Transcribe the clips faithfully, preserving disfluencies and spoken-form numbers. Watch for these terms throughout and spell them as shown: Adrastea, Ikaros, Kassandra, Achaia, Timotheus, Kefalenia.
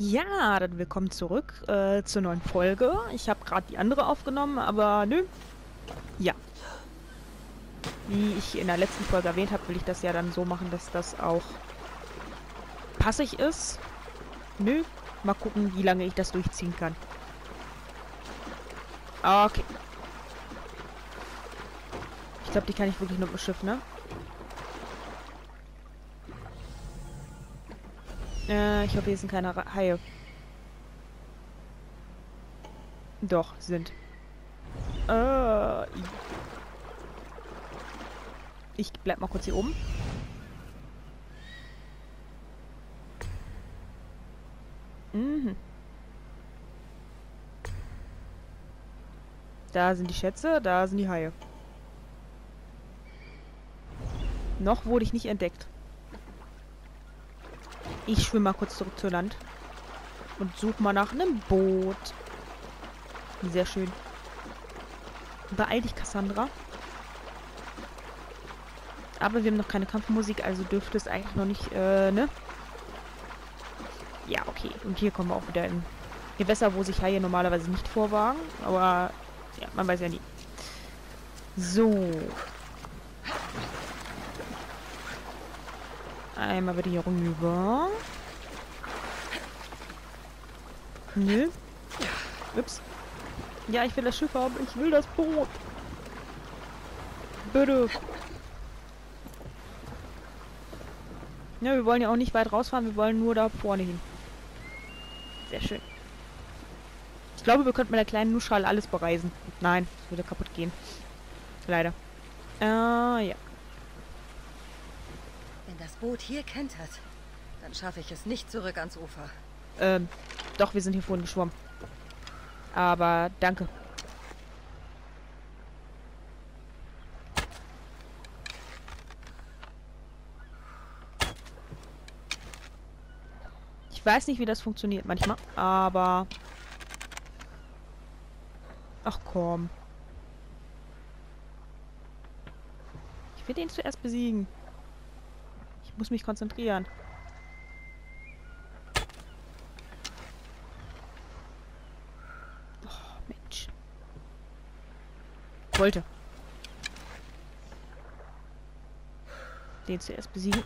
Ja, dann willkommen zurück äh, zur neuen Folge. Ich habe gerade die andere aufgenommen, aber nö. Ja. Wie ich in der letzten Folge erwähnt habe, will ich das ja dann so machen, dass das auch passig ist. Nö. Mal gucken, wie lange ich das durchziehen kann. Okay. Ich glaube, die kann ich wirklich nur mit dem Schiff, ne? Äh, ich hoffe, hier sind keine Haie. Doch, sind. Äh, ich bleib mal kurz hier oben. Mhm. Da sind die Schätze, da sind die Haie. Noch wurde ich nicht entdeckt. Ich schwimme mal kurz zurück zu Land. Und suche mal nach einem Boot. Sehr schön. Beeil dich, Kassandra. Aber wir haben noch keine Kampfmusik, also dürfte es eigentlich noch nicht, äh, ne? Ja, okay. Und hier kommen wir auch wieder in Gewässer, wo sich Haie normalerweise nicht vorwagen. Aber, ja, man weiß ja nie. So. Einmal wieder hier rüber. Nö. Ups. Ja, ich will das Schiff haben. Ich will das Boot. Bitte. Ja, wir wollen ja auch nicht weit rausfahren. Wir wollen nur da vorne hin. Sehr schön. Ich glaube, wir könnten mit der kleinen Nuschal alles bereisen. Nein, das würde kaputt gehen. Leider. Ah, ja. Wenn das Boot hier kentert, dann schaffe ich es nicht zurück ans Ufer. Ähm, doch, wir sind hier vorhin geschwommen. Aber danke. Ich weiß nicht, wie das funktioniert manchmal, aber... Ach komm. Ich will den zuerst besiegen. Ich muss mich konzentrieren. Oh, Mensch. Wollte. Den zuerst besiegen.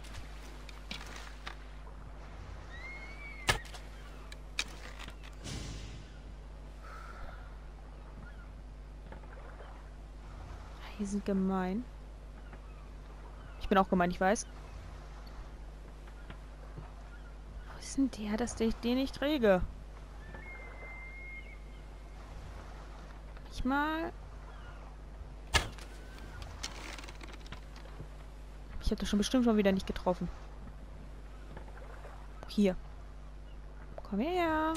Die sind gemein. Ich bin auch gemein, ich weiß. Der, dass ich den nicht kriege. Manchmal. Ich habe das schon bestimmt schon wieder nicht getroffen. Hier. Komm her.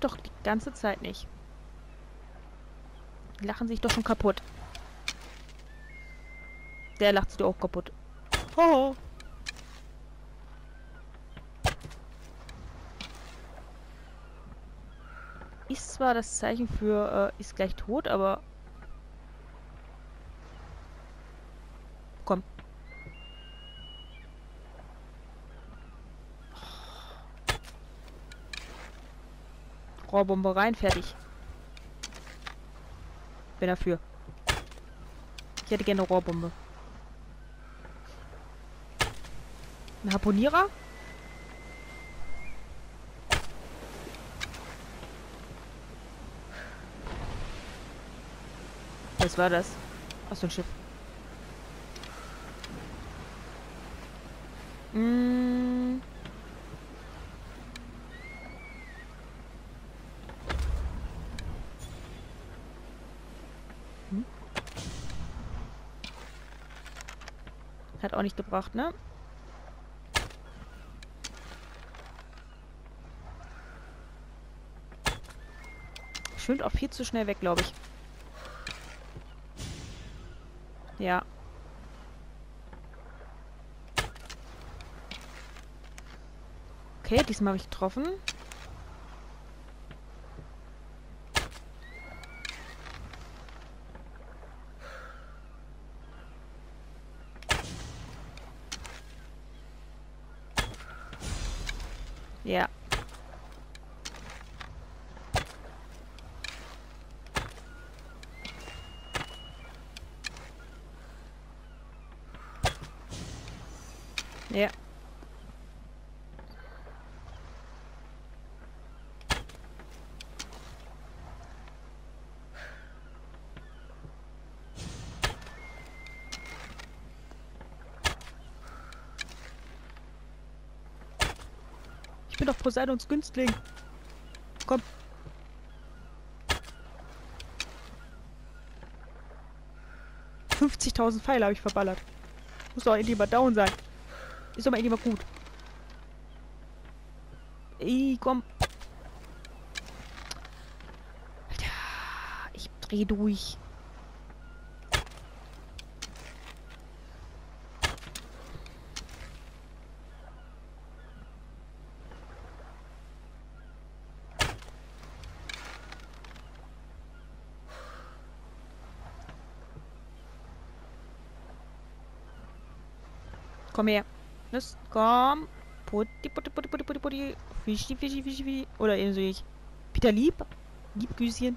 Doch die ganze Zeit nicht. Die lachen sich doch schon kaputt. Der lacht sich doch auch kaputt. Hoho. Ist zwar das Zeichen für äh, ist gleich tot, aber... Komm. Rohrbombe rein, fertig. Bin dafür. Ich hätte gerne eine Rohrbombe. Ein Harpunierer? Was war das? Aus dem Schiff. Mm. Hat auch nicht gebracht, ne? Schwimmt auch viel zu schnell weg, glaube ich. Ja. Okay, diesmal habe ich getroffen. Ja. Ja. Ich bin doch Poseidons Günstling. Komm. fünfzigtausend Pfeile habe ich verballert. Muss doch endlich mal down sein. Ist doch mal irgendwie mal gut. Ey, komm. Alter, ich dreh durch. Komm her. Los, komm. Putti, putti, putti, putti, putti, putti. Fischi, fischi, fischi, fischi. Oder eben so ich. Peter lieb. Gib Küsschen.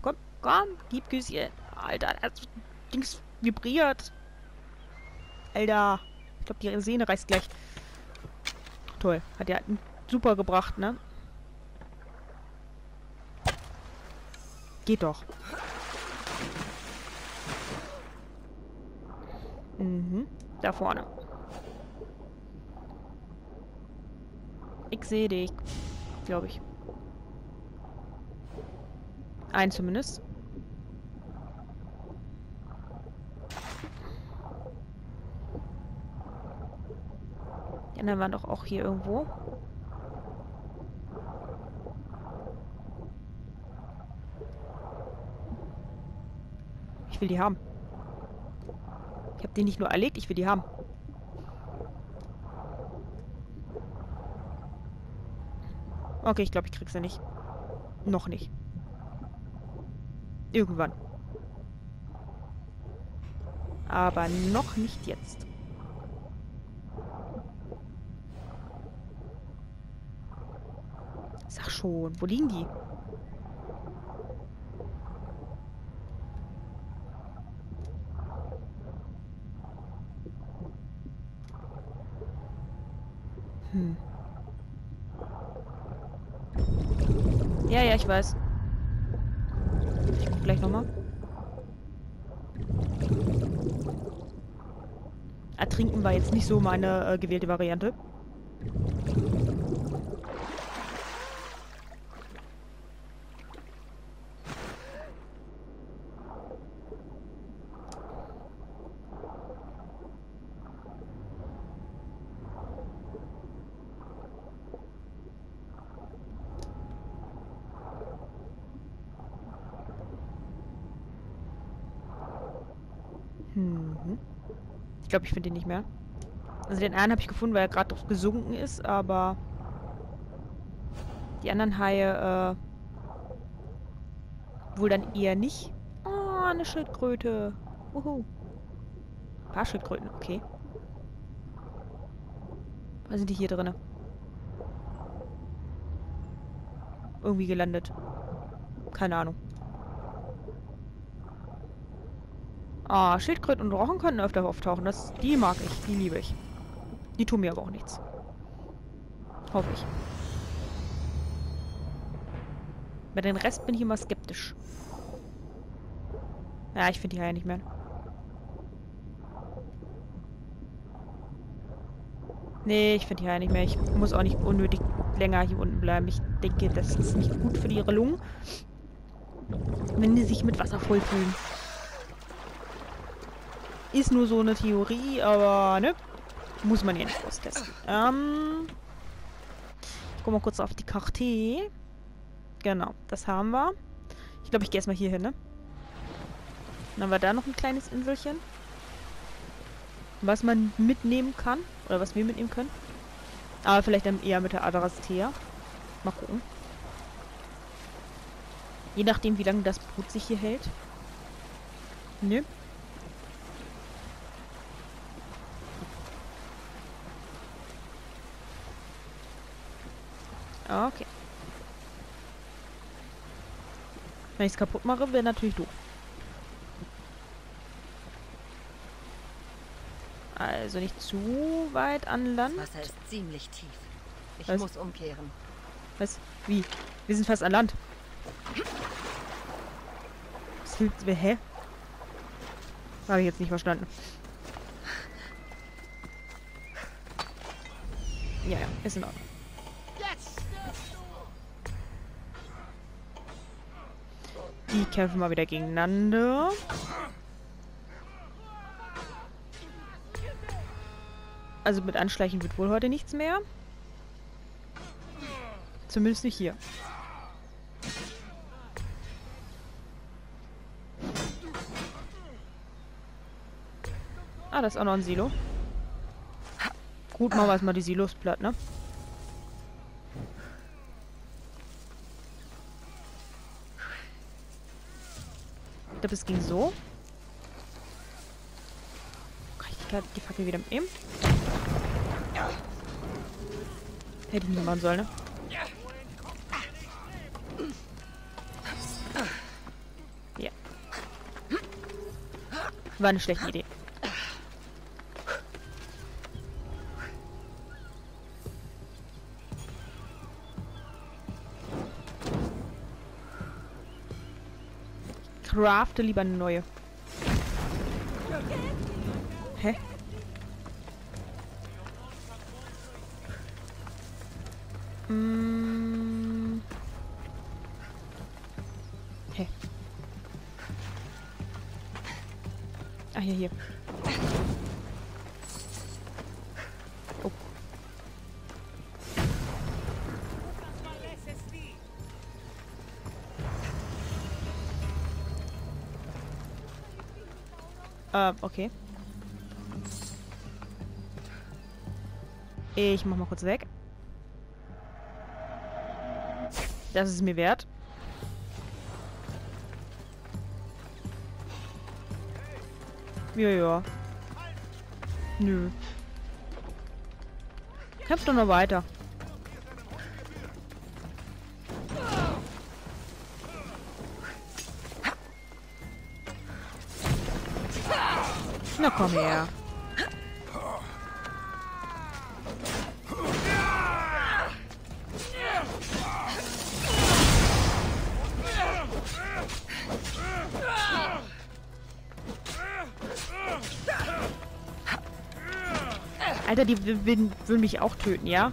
Komm, komm. Gib Küsschen. Alter, das Dings vibriert. Alter. Ich glaube, die Sehne reißt gleich. Toll. Hat ja super gebracht, ne? Geht doch. Mhm. Da vorne. Ich sehe dich. Glaube ich. Einen zumindest. Die anderen waren doch auch hier irgendwo. Ich will die haben. Ich hab die nicht nur erlegt, ich will die haben. Okay, ich glaube, ich krieg sie nicht. Noch nicht. Irgendwann. Aber noch nicht jetzt. Sag schon, wo liegen die? Hm. Ja, ja, ich weiß. Ich guck gleich nochmal. Ertrinken war jetzt nicht so meine äh, gewählte Variante. Hm. Ich glaube, ich finde ihn nicht mehr. Also den einen habe ich gefunden, weil er gerade drauf gesunken ist, aber die anderen Haie äh, wohl dann eher nicht. Oh, eine Schildkröte. Uhu. Ein paar Schildkröten, okay. Was sind die hier drin? Irgendwie gelandet. Keine Ahnung. Ah, Schildkröten und Rochen können öfter auftauchen. Das, die mag ich, die liebe ich. Die tun mir aber auch nichts. Hoffe ich. Bei den Rest bin ich immer skeptisch. Ja, ich finde die Haie nicht mehr. Nee, ich finde die Haie nicht mehr. Ich muss auch nicht unnötig länger hier unten bleiben. Ich denke, das ist nicht gut für ihre Lungen, wenn die sich mit Wasser vollfüllen. Ist nur so eine Theorie, aber ne? Muss man ja nicht austesten. Ähm. Ich guck mal kurz auf die Karte. Genau, das haben wir. Ich glaube, ich gehe erstmal hier hin, ne? Dann haben wir da noch ein kleines Inselchen. Was man mitnehmen kann. Oder was wir mitnehmen können. Aber vielleicht dann eher mit der Adrastea. Mal gucken. Je nachdem, wie lange das Boot sich hier hält. Ne? Okay. Wenn ich es kaputt mache, wäre natürlich doof. Also nicht zu weit an Land. Das Wasser ist ziemlich tief. Ich Was? muss umkehren. Was? Wie? Wir sind fast an Land. Was hilft mir? Hä? Habe ich jetzt nicht verstanden. Ja, ja, ist in Ordnung. Die kämpfen mal wieder gegeneinander. Also mit Anschleichen wird wohl heute nichts mehr. Zumindest nicht hier. Ah, das ist auch noch ein Silo. Gut, machen wir erstmal die Silos platt, ne? Ich glaube, es ging so. Kann ich die Fackel wieder mitnehmen? Hätte ich nicht machen sollen, ne? Ja. War eine schlechte Idee. Crafte lieber eine neue. Hä? Hm. Hä? Ach, hier, hier. Oh. Äh, okay. Ich mach mal kurz weg. Das ist mir wert. Ja, ja. Nö. Kämpft doch noch weiter. Na komm her. Alter, die würden mich auch töten, ja?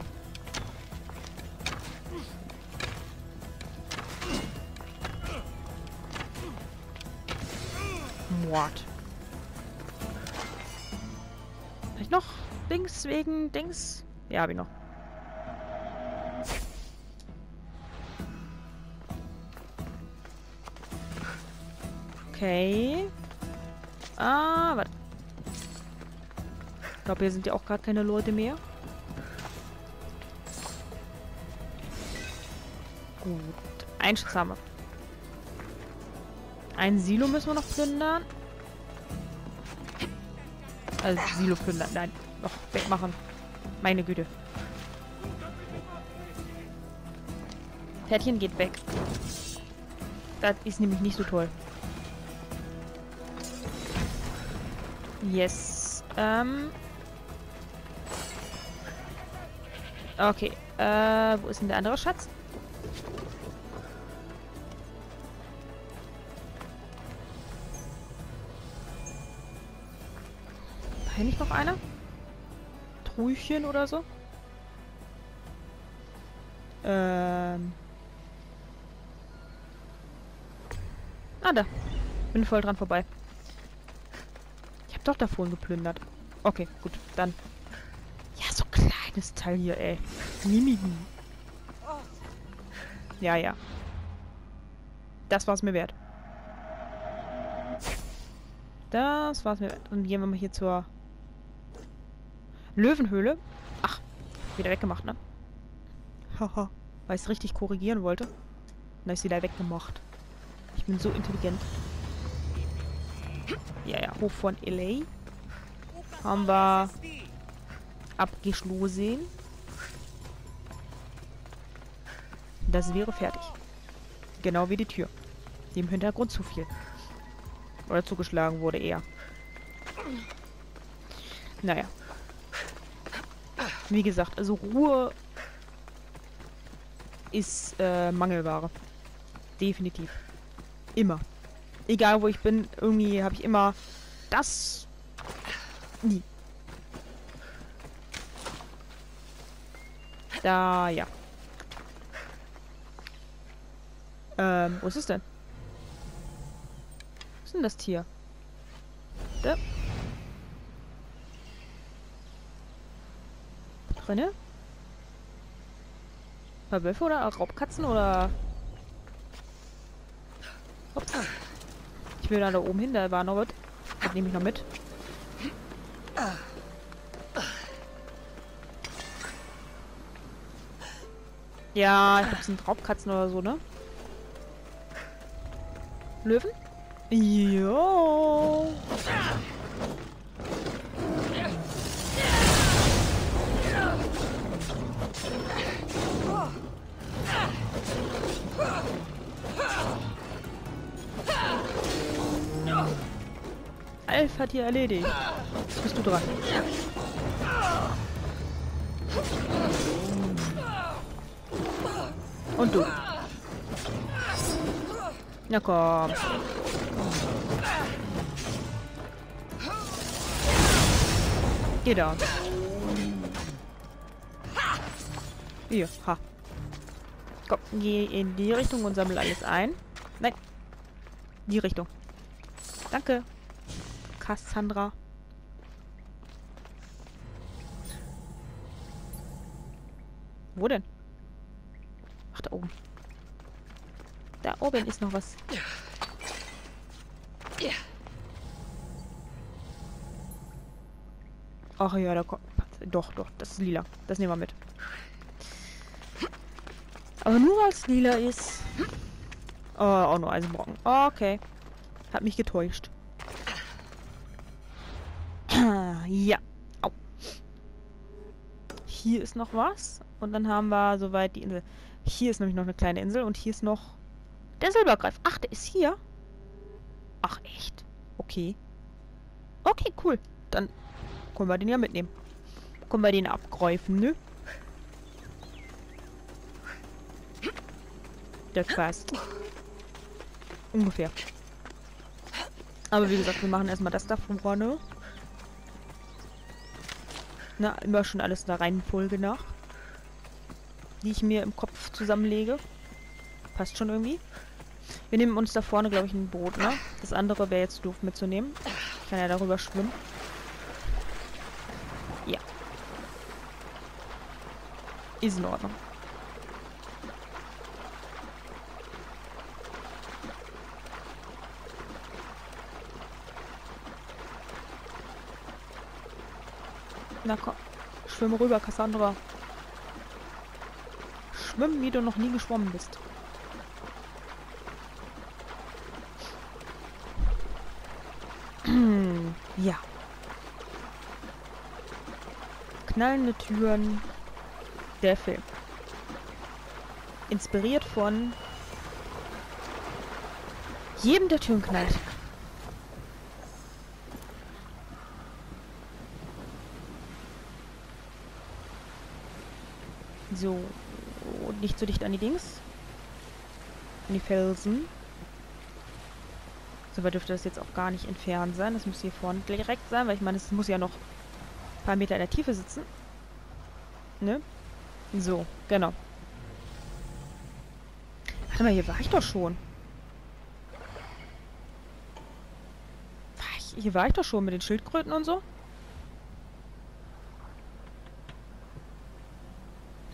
Mord. Hab ich noch Dings wegen Dings? Ja, hab ich noch. Okay. Ah, warte. Ich glaube, hier sind ja auch gerade keine Leute mehr. Gut. Ein Schuss haben wir. Ein Silo müssen wir noch plündern. Also Silo plündern. Nein, noch wegmachen. Meine Güte. Pferdchen geht weg. Das ist nämlich nicht so toll. Yes. Ähm... Okay, äh, wo ist denn der andere Schatz? War nicht noch einer? Truhchen oder so? Ähm. Ah, da. Bin voll dran vorbei. Ich hab doch da vorhin geplündert. Okay, gut, dann. Ja, so klar. Das Teil hier, ey. Mimigen. Ja, ja. Das war's mir wert. Das war's mir wert. Und gehen wir mal hier zur Löwenhöhle. Ach, wieder weggemacht, ne? Haha. Weil ich es richtig korrigieren wollte. Und dann ist wieder weggemacht. Ich bin so intelligent. Ja, ja. Hof von L A. Haben wir abgeschlossen. Das wäre fertig. Genau wie die Tür, die im Hintergrund zufiel. Oder zugeschlagen wurde eher. Naja. Wie gesagt, also Ruhe ist äh, Mangelware. Definitiv. Immer. Egal wo ich bin, irgendwie habe ich immer das. Nie. Da, ja. Ähm, wo ist es denn? Was ist denn das Tier? Da. Drinne? Ein paar Wölfe oder Raubkatzen oder... Ups. Ich will da, da oben hin, da war noch was. Das nehme ich noch mit. Ja, ich glaube, es sind Raubkatzen oder so, ne? Löwen? Jo. Alf hat hier erledigt. Jetzt bist du dran. Und du. Na komm. Geh da. Hier, ha. Komm, geh in die Richtung und sammle alles ein. Nein. Die Richtung. Danke. Kassandra. Wo denn? Ach, da oben. Da oben ist noch was. Ach ja, da kommt... Doch, doch, das ist lila. Das nehmen wir mit. Aber nur weil es lila ist... Oh, auch nur Eisenbrocken. Okay. Hat mich getäuscht. Ja. Au. Hier ist noch was. Und dann haben wir soweit die Insel. Hier ist nämlich noch eine kleine Insel und hier ist noch der Silbergreif. Ach, der ist hier. Ach, echt? Okay. Okay, cool. Dann können wir den ja mitnehmen. Können wir den abgreifen, ne? Das passt. Ungefähr. Aber wie gesagt, wir machen erstmal das da vorne. Na, immer schon alles in der reinen Folge nach. Die ich mir im Kopf zusammenlege. Passt schon irgendwie. Wir nehmen uns da vorne, glaube ich, ein Boot, ne? Das andere wäre jetzt doof mitzunehmen. Ich kann ja darüber schwimmen. Ja. Ist in Ordnung. Na komm. Schwimm rüber, Kassandra. Schwimmen, wie du noch nie geschwommen bist. Ja. Knallende Türen. Der Film. Inspiriert von jedem, der Türen knallt. So. Und nicht so dicht an die Dings. An die Felsen. So weit dürfte das jetzt auch gar nicht entfernt sein. Das muss hier vorne direkt sein, weil ich meine, es muss ja noch ein paar Meter in der Tiefe sitzen. Ne? So, genau. Warte mal, hier war ich doch schon. War ich, hier war ich doch schon mit den Schildkröten und so.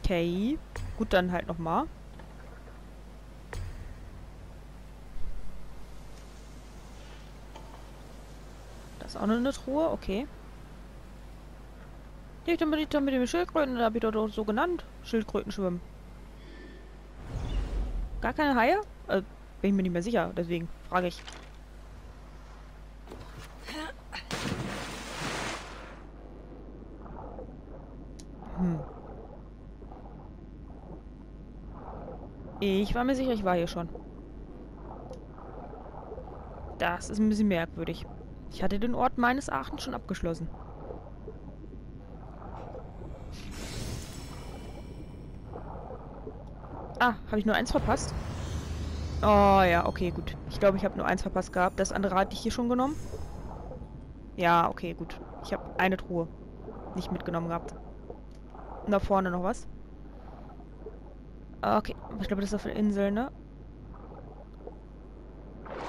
Okay. Gut, dann halt nochmal. Das ist auch noch eine Truhe, okay. Ja, ich mit den Schildkröten, da habe ich doch so genannt. Schildkröten schwimmen. Gar keine Haie? Äh, bin ich mir nicht mehr sicher, deswegen frage ich. Hm. Ich war mir sicher, ich war hier schon. Das ist ein bisschen merkwürdig. Ich hatte den Ort meines Erachtens schon abgeschlossen. Ah, habe ich nur eins verpasst? Oh ja, okay, gut. Ich glaube, ich habe nur eins verpasst gehabt. Das andere hatte ich hier schon genommen. Ja, okay, gut. Ich habe eine Truhe nicht mitgenommen gehabt. Und da vorne noch was. Okay, ich glaube, das ist auf der Insel, ne?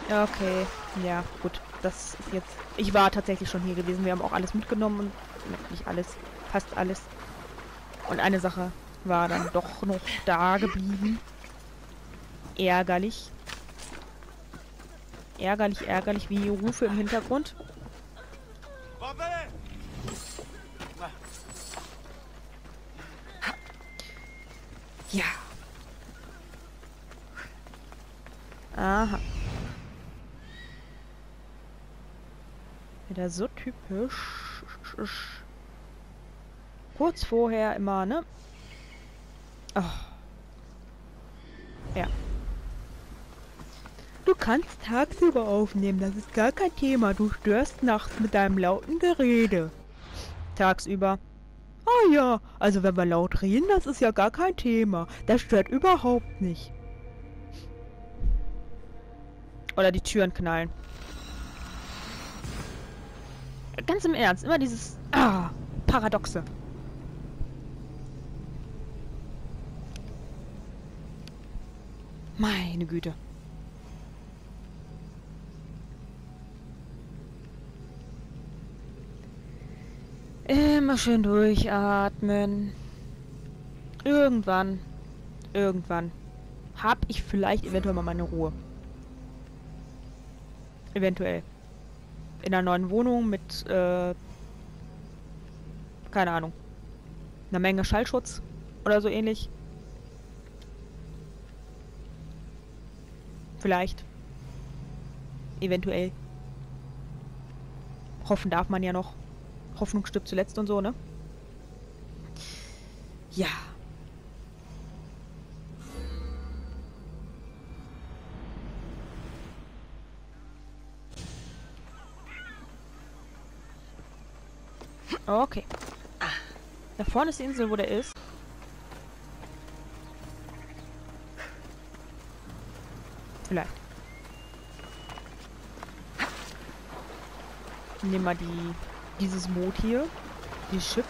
Okay, ja, gut. Das ist jetzt... Ich war tatsächlich schon hier gewesen. Wir haben auch alles mitgenommen. Und nicht alles, fast alles. Und eine Sache war dann doch noch da geblieben. Ärgerlich. Ärgerlich, ärgerlich, wie Rufe im Hintergrund. Ja. Aha. Wieder so typisch. Kurz vorher immer, ne? Oh. Ja. Du kannst tagsüber aufnehmen, das ist gar kein Thema. Du störst nachts mit deinem lauten Gerede. Tagsüber. Ah ja, also wenn wir laut reden, das ist ja gar kein Thema. Das stört überhaupt nicht. Oder die Türen knallen. Ganz im Ernst, immer dieses ah, Paradoxe. Meine Güte. Immer schön durchatmen. Irgendwann, irgendwann hab ich vielleicht eventuell mal meine Ruhe. Eventuell. In einer neuen Wohnung mit, äh, keine Ahnung, einer Menge Schallschutz oder so ähnlich. Vielleicht. Eventuell. Hoffen darf man ja noch. Hoffnung stirbt zuletzt und so, ne? Ja. Okay. Da vorne ist die Insel, wo der ist. Vielleicht. Nehmen wir die... Dieses Boot hier. Dieses Schiff.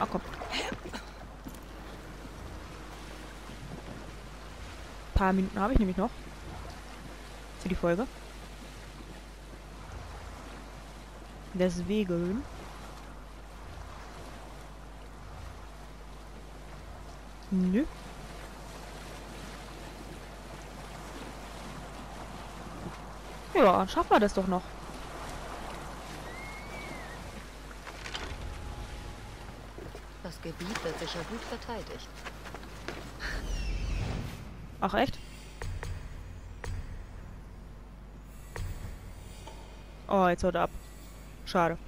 Ah, komm. Ein paar Minuten habe ich nämlich noch. Für die Folge. Deswegen. Nö. Ja, schaffen wir das doch noch. Das Gebiet wird sicher gut verteidigt. Ach echt? Oh, jetzt haut er ab. Schade.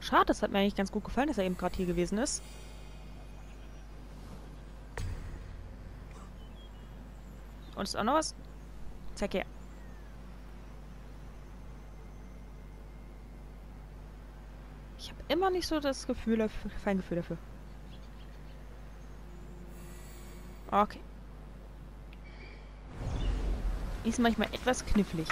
Schade, das hat mir eigentlich ganz gut gefallen, dass er eben gerade hier gewesen ist. Und ist auch noch was? Zack her. Ich habe immer nicht so das Gefühl dafür, Feingefühl dafür. Okay. Ist manchmal etwas knifflig.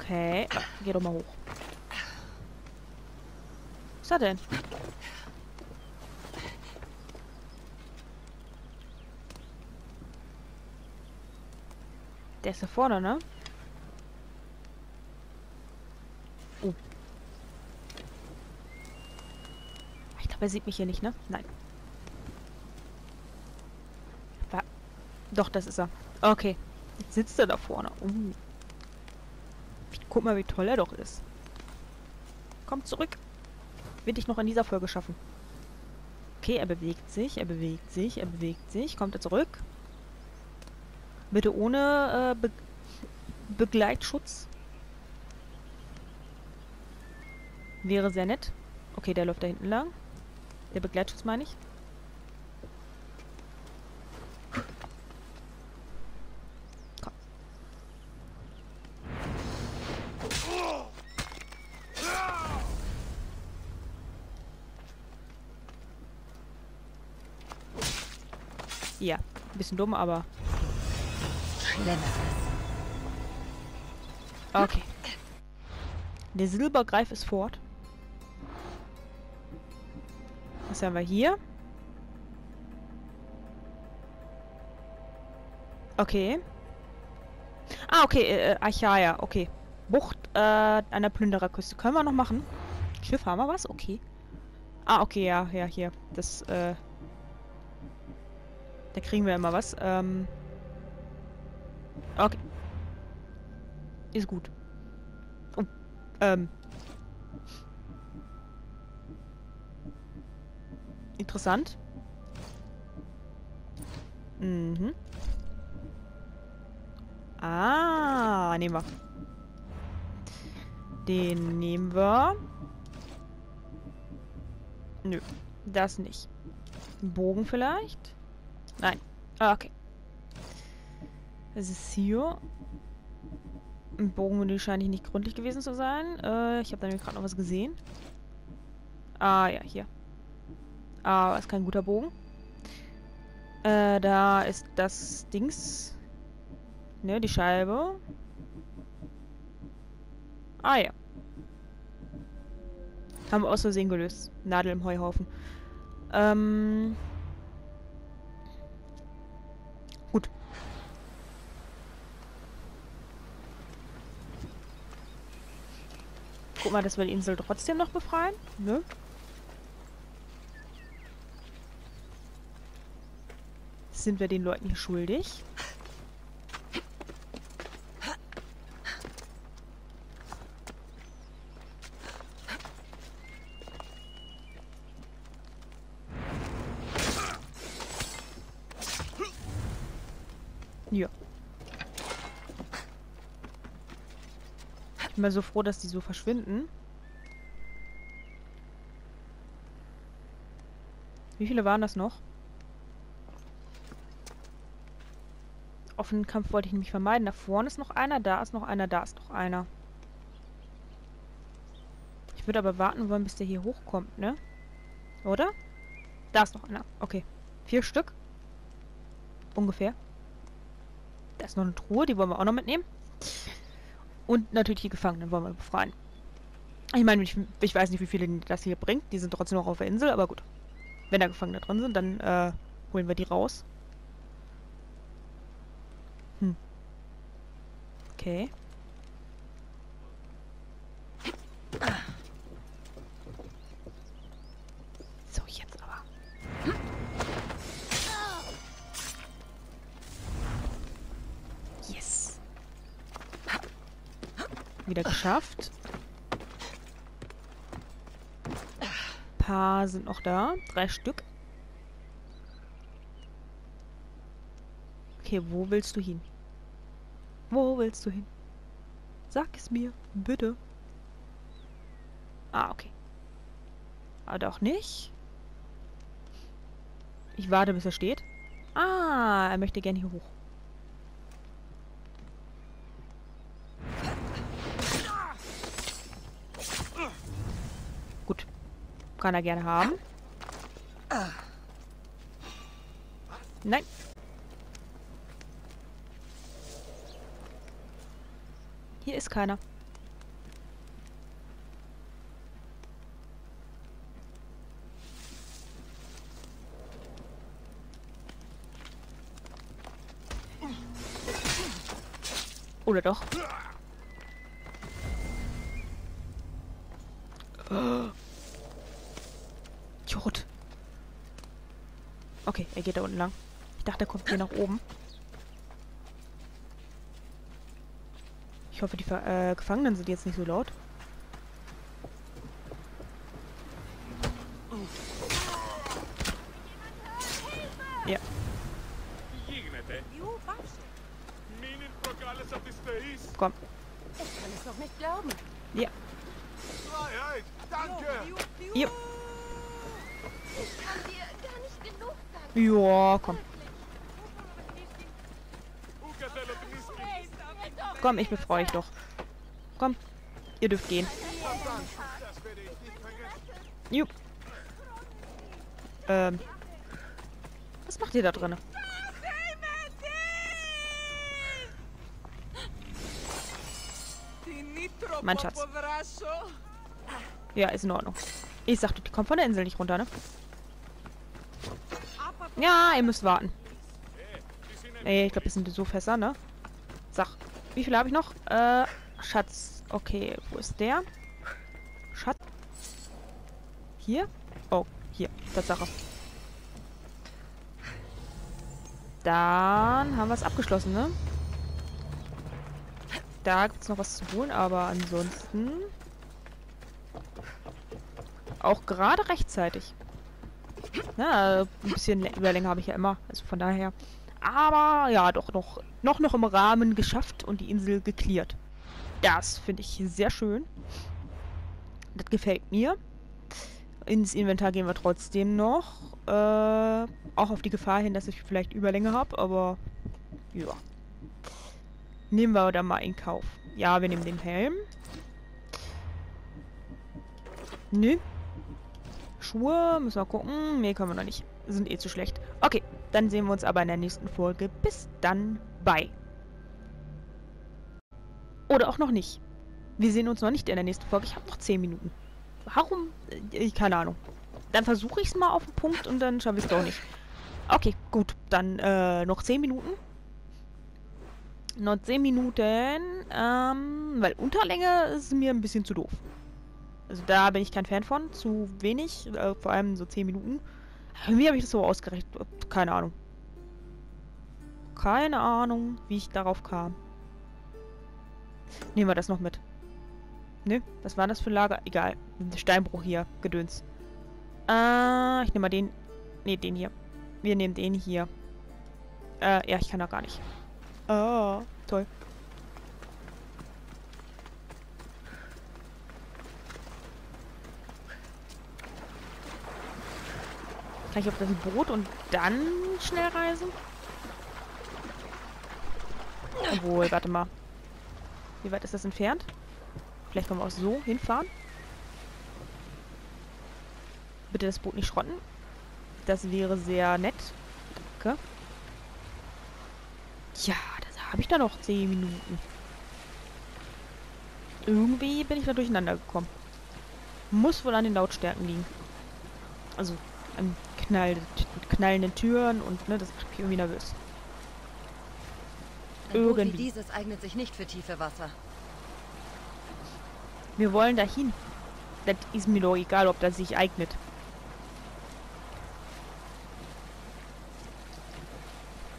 Okay, ah, geh doch mal hoch. Was ist da denn? Der ist da vorne, ne? Oh. Ich glaube, er sieht mich hier nicht, ne? Nein. War... Doch, das ist er. Okay. Jetzt sitzt er da vorne. Uh. Guck mal, wie toll er doch ist. Komm zurück. Will ich noch in dieser Folge schaffen. Okay, er bewegt sich, er bewegt sich, er bewegt sich. Kommt er zurück? Bitte ohne äh, Be Begleitschutz. Wäre sehr nett. Okay, der läuft da hinten lang. Der Begleitschutz meine ich. Komm. Ja, ein bisschen dumm, aber... Okay. Der Silbergreif ist fort. Was haben wir hier? Okay. Ah, okay. Äh, Achaia, okay. Bucht äh, an der Plündererküste. Können wir noch machen? Schiff haben wir was? Okay. Ah, okay, ja, ja, hier. Das, äh... Da kriegen wir immer was. Ähm... Okay. Ist gut. Oh, ähm. Interessant. Mhm. Ah, nehmen wir. Den nehmen wir. Nö, das nicht. Bogen vielleicht? Nein. Okay. Es ist hier. Ein Bogenmenü scheint nicht gründlich gewesen zu sein. Äh, ich habe da nämlich gerade noch was gesehen. Ah, ja, hier. Ah, ist kein guter Bogen. Äh, da ist das Dings. Ne, die Scheibe. Ah, ja. Haben wir aus Versehen gelöst. Nadel im Heuhaufen. Ähm... Guck mal, dass wir die Insel trotzdem noch befreien. Ne? Sind wir den Leuten hier schuldig? Ja. Ich bin mal so froh, dass die so verschwinden. Wie viele waren das noch? Offenen Kampf wollte ich nämlich vermeiden. Da vorne ist noch einer, da ist noch einer, da ist noch einer. Ich würde aber warten wollen, bis der hier hochkommt, ne? Oder? Da ist noch einer. Okay. Vier Stück. Ungefähr. Da ist noch eine Truhe, die wollen wir auch noch mitnehmen. Und natürlich die Gefangenen wollen wir befreien. Ich meine, ich, ich weiß nicht, wie viele das hier bringt. Die sind trotzdem noch auf der Insel, aber gut. Wenn da Gefangene drin sind, dann äh, holen wir die raus. Hm. Okay. So, jetzt aber. Wieder geschafft. Ein paar sind noch da. Drei Stück. Okay, wo willst du hin? Wo willst du hin? Sag es mir, bitte. Ah, okay. Aber doch nicht. Ich warte, bis er steht. Ah, er möchte gerne hier hoch. Kann er gerne haben. Nein. Hier ist keiner. Oder doch? Okay, er geht da unten lang. Ich dachte, er kommt hier nach oben. Ich hoffe, die Ver äh, Gefangenen sind jetzt nicht so laut. Komm. Ich kann es noch nicht glauben. Ja. Freiheit, danke. Ja. Ich kann dir gar nicht genug sagen. Ja, komm. Komm, ich befreue euch doch. Komm, ihr dürft gehen. Jupp. Ähm. Was macht ihr da drin? Mein Schatz. Ja, ist in Ordnung. Ich sagte, die kommt von der Insel nicht runter, ne? Ja, ihr müsst warten. Ey, ich glaube, das sind so Fässer, ne? Sag, wie viele habe ich noch? Äh, Schatz. Okay, wo ist der? Schatz. Hier? Oh, hier. Tatsache. Dann haben wir es abgeschlossen, ne? Da gibt es noch was zu holen, aber ansonsten... auch gerade rechtzeitig. Na, ein bisschen Überlänge habe ich ja immer. Also von daher... aber ja, doch noch, noch, noch im Rahmen geschafft und die Insel geklärt. Das finde ich sehr schön. Das gefällt mir. Ins Inventar gehen wir trotzdem noch. Äh, auch auf die Gefahr hin, dass ich vielleicht Überlänge habe, aber ja. Nehmen wir da mal in Kauf. Ja, wir nehmen den Helm. Nö. Schuhe, müssen wir gucken. Nee, können wir noch nicht. Sind eh zu schlecht. Okay, dann sehen wir uns aber in der nächsten Folge. Bis dann, bye. Oder auch noch nicht. Wir sehen uns noch nicht in der nächsten Folge. Ich habe noch zehn Minuten. Warum? Ich, keine Ahnung. Dann versuche ich es mal auf den Punkt und dann schaffe ich es doch nicht. Okay, gut. Dann äh, noch zehn Minuten. Noch zehn Minuten. Ähm, weil Unterlänge ist mir ein bisschen zu doof. Also da bin ich kein Fan von. Zu wenig. Äh, vor allem so zehn Minuten. Wie habe ich das so ausgerechnet? Keine Ahnung. Keine Ahnung, wie ich darauf kam. Nehmen wir das noch mit. Ne? Was war das für ein Lager? Egal. Steinbruch hier. Gedöns. Äh, ich nehme mal den. Ne, den hier. Wir nehmen den hier. Äh, ja, ich kann da gar nicht. Oh, toll. Kann ich auf das Boot und dann schnell reisen? Obwohl, warte mal. Wie weit ist das entfernt? Vielleicht können wir auch so hinfahren. Bitte das Boot nicht schrotten. Das wäre sehr nett. Danke. Ja, da habe ich da noch zehn Minuten. Irgendwie bin ich da durcheinander gekommen. Muss wohl an den Lautstärken liegen. Also, an Knall, knallenden Türen und ne, das macht mich irgendwie nervös. Ein Boot wie dieses eignet sich nicht für tiefe Wasser. Wir wollen dahin. Das ist mir doch egal, ob das sich eignet.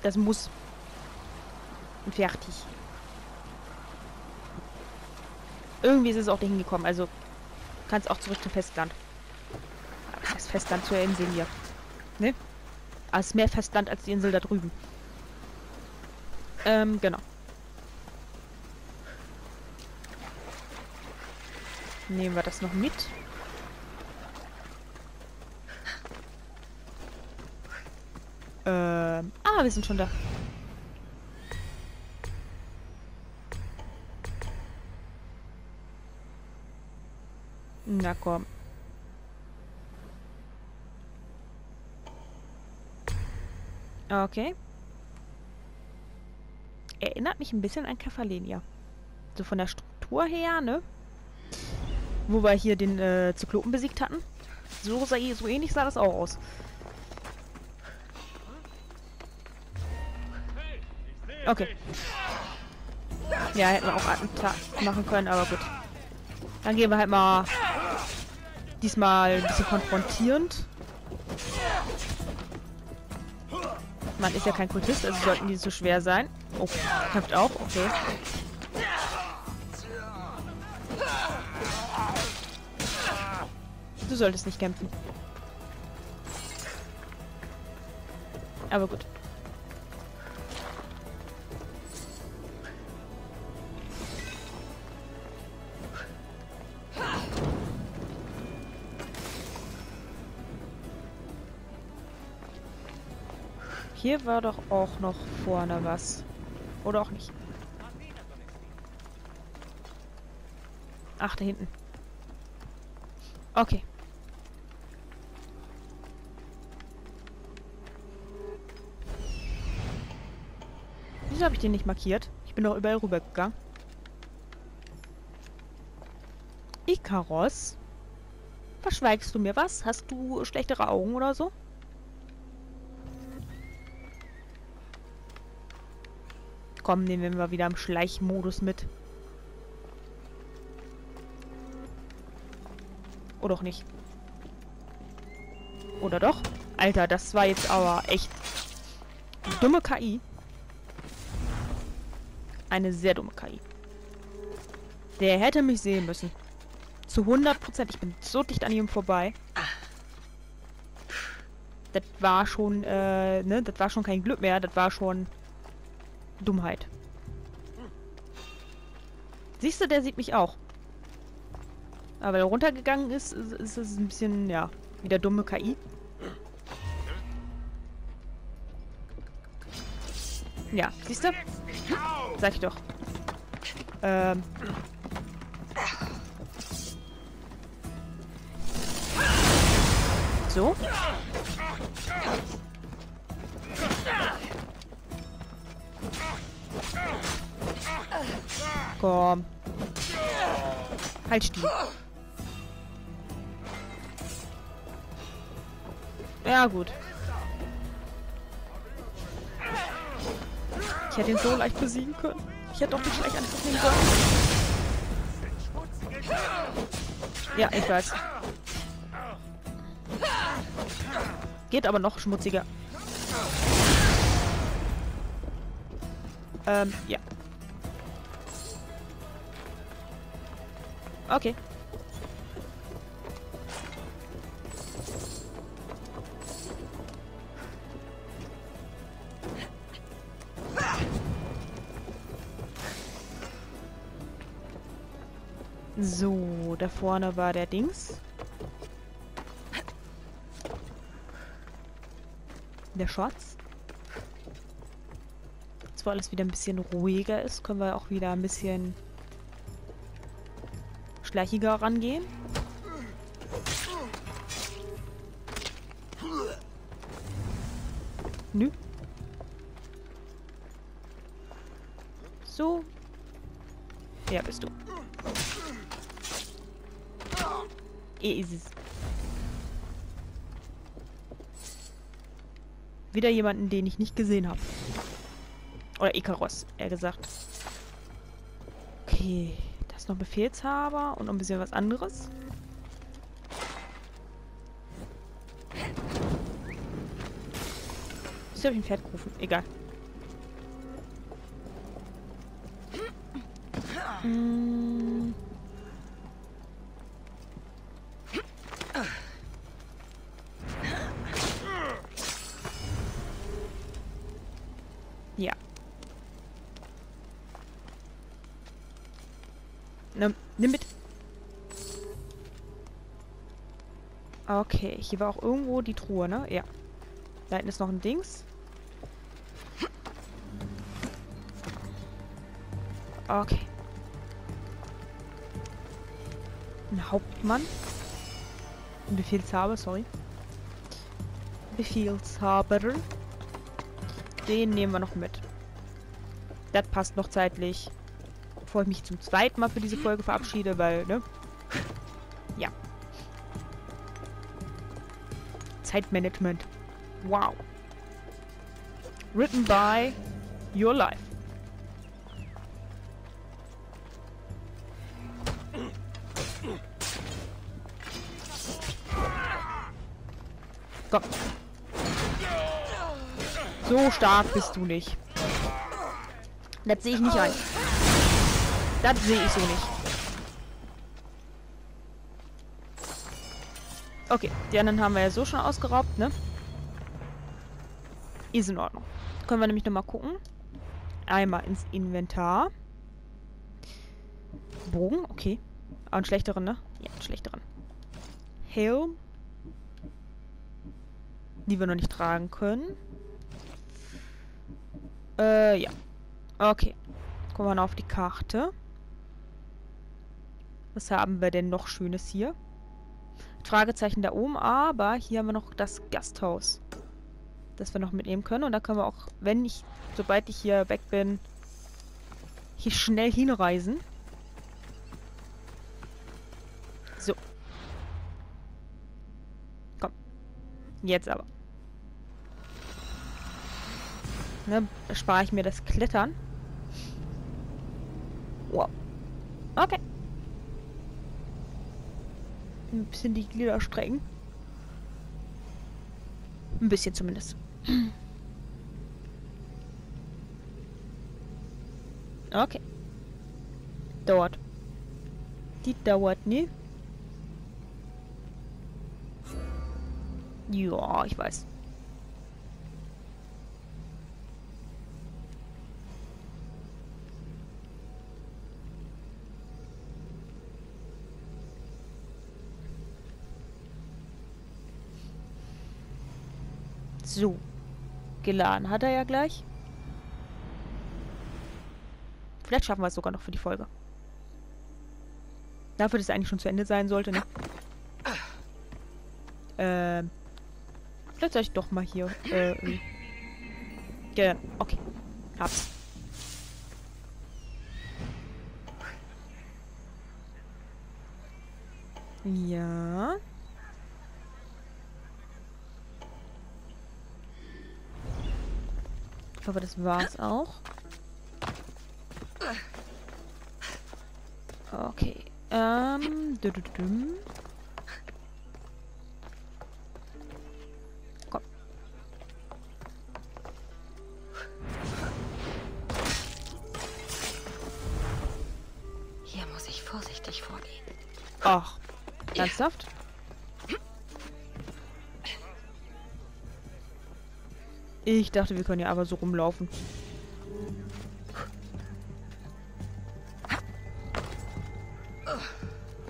Das muss. Und fertig. Irgendwie ist es auch dahin gekommen. Also kann es auch zurück zum Festland. Das Festland zur Insel hier. Ne? Aber es ist mehr Festland als die Insel da drüben. Ähm, genau. Nehmen wir das noch mit. Ähm, ah, wir sind schon da. Na komm. Okay. Erinnert mich ein bisschen an Kefalenia. So von der Struktur her, ne? Wo wir hier den äh, Zyklopen besiegt hatten. So, sah, so ähnlich sah das auch aus. Okay. Ja, hätten wir auch Attentat machen können, aber gut. Dann gehen wir halt mal diesmal ein bisschen konfrontierend. Man ist ja kein Kultist, also sollten die so schwer sein. Oh, kämpft auch, okay. Du solltest nicht kämpfen. Aber gut. Hier war doch auch noch vorne was. Oder auch nicht. Ach, da hinten. Okay. Wieso habe ich den nicht markiert? Ich bin doch überall rübergegangen. Ikaros? Verschweigst du mir was? Hast du schlechtere Augen oder so? Komm, nehmen wir mal wieder im Schleichmodus mit. Oder auch nicht. Oder doch? Alter, das war jetzt aber echt dumme K I. Eine sehr dumme K I. Der hätte mich sehen müssen. Zu hundert Prozent. Ich bin so dicht an ihm vorbei. Das war schon, äh, ne? Das war schon kein Glück mehr. Das war schon Dummheit. Siehst du, der sieht mich auch. Aber weil er runtergegangen ist, ist es ein bisschen, ja, wieder dumme K I. Ja, siehst du? Sag ich doch. Ähm. So. Komm. Halt still. Ja, gut. Ich hätte ihn so leicht besiegen können. Ich hätte doch nicht gleich Angriff nehmen sollen. Ja, ich weiß. Geht aber noch schmutziger. Ähm, ja. Okay. So, da vorne war der Dings. Der Schatz. Jetzt, wo alles wieder ein bisschen ruhiger ist, können wir auch wieder ein bisschen schleichiger rangehen. Nö. So. Ja, bist du. Eh ist es. Wieder jemanden, den ich nicht gesehen habe. Oder Ikaros, eher gesagt. Okay, da ist noch Befehlshaber und noch ein bisschen was anderes. Ich habe ein Pferd gerufen, egal. Hm. Ja. Nimm, nimm mit. Okay, hier war auch irgendwo die Truhe, ne? Ja. Da hinten ist noch ein Dings. Okay. Ein Hauptmann. Ein Befehlshaber, sorry. Befehlshaber. Den nehmen wir noch mit. Das passt noch zeitlich. Bevor ich mich zum zweiten Mal für diese Folge verabschiede, weil, ne? Ja. Zeitmanagement. Wow. Written by your life. Komm. So stark bist du nicht. Das sehe ich nicht ein. Das sehe ich so nicht. Okay, die anderen haben wir ja so schon ausgeraubt, ne? Ist in Ordnung. Können wir nämlich nochmal gucken. Einmal ins Inventar. Bogen, okay. Ah, einen schlechteren, ne? Ja, einen schlechteren. Helm. Die wir noch nicht tragen können. Äh, ja. Okay. Gucken wir mal auf die Karte. Was haben wir denn noch Schönes hier? Fragezeichen da oben, aber hier haben wir noch das Gasthaus, das wir noch mitnehmen können. Und da können wir auch, wenn ich, sobald ich hier weg bin, hier schnell hinreisen. So. Komm. Jetzt aber. Ne, spare ich mir das Klettern. Wow. Okay. Ein bisschen die Glieder strecken. Ein bisschen zumindest. Okay. Dauert. Die dauert nie. Ja, ich weiß. So. Geladen hat er ja gleich. Vielleicht schaffen wir es sogar noch für die Folge. Dafür, dass es eigentlich schon zu Ende sein sollte, ne? Ähm. Vielleicht soll ich doch mal hier. Äh. Ja, okay. Hab's. Ja. Ich hoffe, das war's auch. Okay. Ähm. Dü -dü -dü. Komm. Hier muss ich vorsichtig vorgehen. Ach. Ernsthaft? Ich dachte, wir können ja aber so rumlaufen.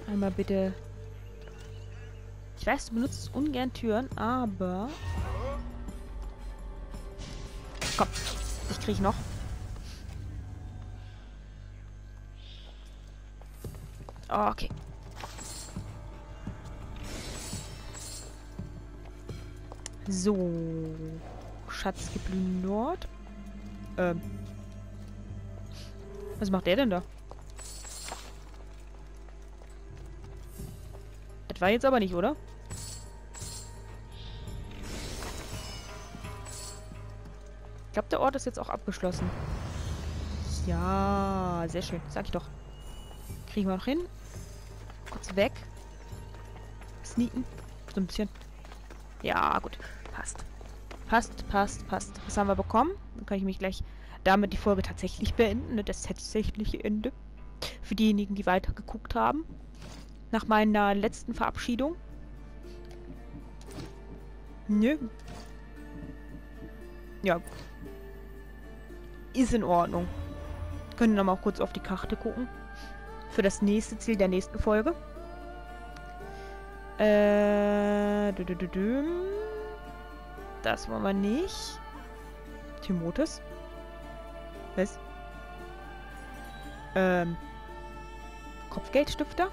Einmal bitte. Ich weiß, du benutzt ungern Türen, aber... Komm, ich krieg noch. Okay. So... Schatzgeblühen Nord. Ähm. Was macht der denn da? Das war jetzt aber nicht, oder? Ich glaube, der Ort ist jetzt auch abgeschlossen. Ja, sehr schön. Sag ich doch. Kriegen wir noch hin. Kurz weg. Sneaken. So ein bisschen. Ja, gut. Passt. Passt, passt, passt. Was haben wir bekommen? Dann kann ich mich gleich damit die Folge tatsächlich beenden. Ne? Das tatsächliche Ende. Für diejenigen, die weitergeguckt haben. Nach meiner letzten Verabschiedung. Nö. Ja. Ist in Ordnung. Können wir nochmal kurz auf die Karte gucken. Für das nächste Ziel der nächsten Folge. Äh. Dü -dü -dü -dü. Das wollen wir nicht. Timotheus? Was? Ähm. Kopfgeldstifter?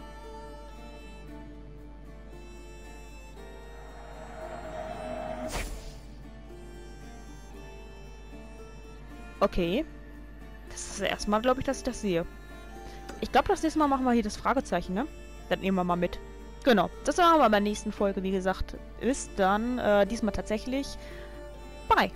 Okay. Das ist das erste Mal, glaube ich, dass ich das sehe. Ich glaube, das nächste Mal machen wir hier das Fragezeichen, ne? Das nehmen wir mal mit. Genau, das machen wir bei der nächsten Folge, wie gesagt, ist dann äh, diesmal tatsächlich. Bye!